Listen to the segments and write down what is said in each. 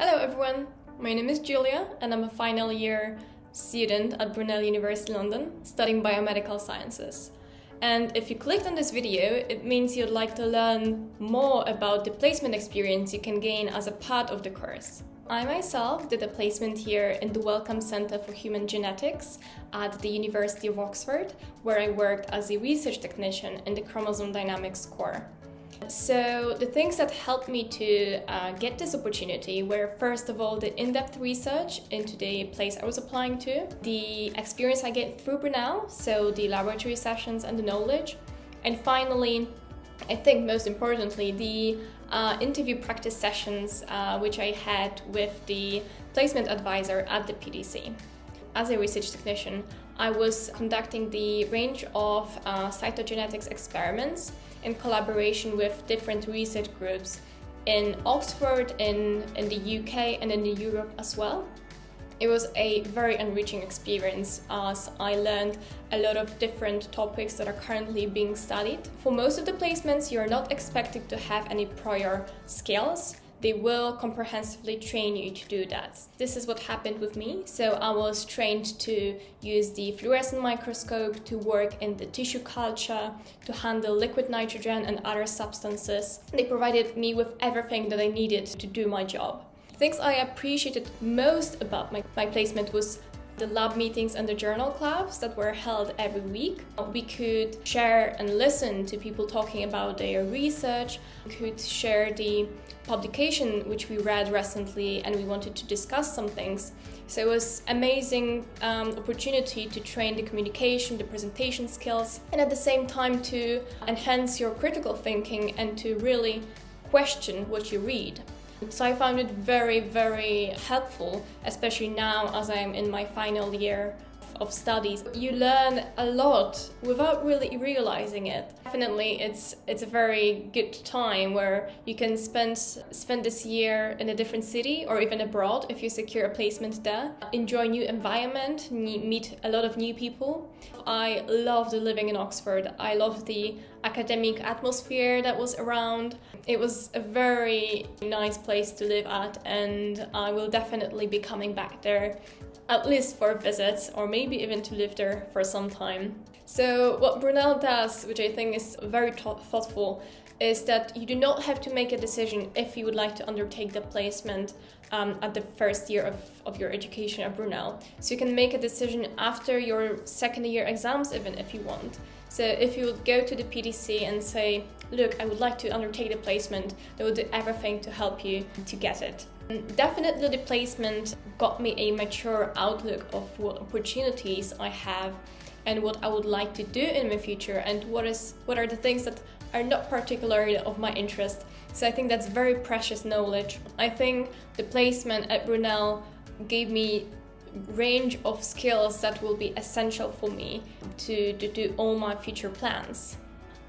Hello everyone, my name is Julia and I'm a final year student at Brunel University London studying biomedical sciences. And if you clicked on this video, it means you'd like to learn more about the placement experience you can gain as a part of the course. I myself did a placement here in the Wellcome Centre for Human Genetics at the University of Oxford, where I worked as a research technician in the Chromosome Dynamics Core. So the things that helped me to get this opportunity were, first of all, the in-depth research into the place I was applying to, the experience I get through Brunel, so the laboratory sessions and the knowledge, and finally, I think most importantly, the interview practice sessions which I had with the placement advisor at the PDC. As a research technician, I was conducting the range of cytogenetics experiments in collaboration with different research groups in Oxford, in the UK and in Europe as well. It was a very enriching experience as I learned a lot of different topics that are currently being studied. For most of the placements, you're not expected to have any prior skills. They will comprehensively train you to do that. This is what happened with me. So I was trained to use the fluorescent microscope, to work in the tissue culture, to handle liquid nitrogen and other substances. They provided me with everything that I needed to do my job. Things I appreciated most about my placement was the lab meetings and the journal clubs that were held every week. We could share and listen to people talking about their research. We could share the publication which we read recently and we wanted to discuss some things. So it was an amazing opportunity to train the communication, the presentation skills, and at the same time to enhance your critical thinking and to really question what you read. So I found it very, very helpful, especially now as I'm in my final year of studies. You learn a lot without really realizing it. Definitely it's a very good time where you can spend this year in a different city or even abroad if you secure a placement there. Enjoy new environment, meet a lot of new people. I loved living in Oxford. I loved the academic atmosphere that was around. It was a very nice place to live at, and I will definitely be coming back there at least for visits, or maybe even to live there for some time. So what Brunel does, which I think is very thoughtful, is that you do not have to make a decision if you would like to undertake the placement at the first year of your education at Brunel. So you can make a decision after your second year exams even if you want. So if you would go to the PDC and say, look, I would like to undertake the placement, they will do everything to help you to get it. And definitely the placement got me a mature outlook of what opportunities I have and what I would like to do in my future, and what are the things that are not particularly of my interest. So I think that's very precious knowledge. I think the placement at Brunel gave me range of skills that will be essential for me to do all my future plans.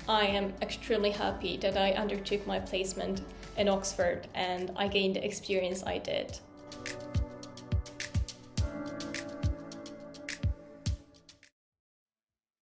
I am extremely happy that I undertook my placement in Oxford and I gained the experience I did.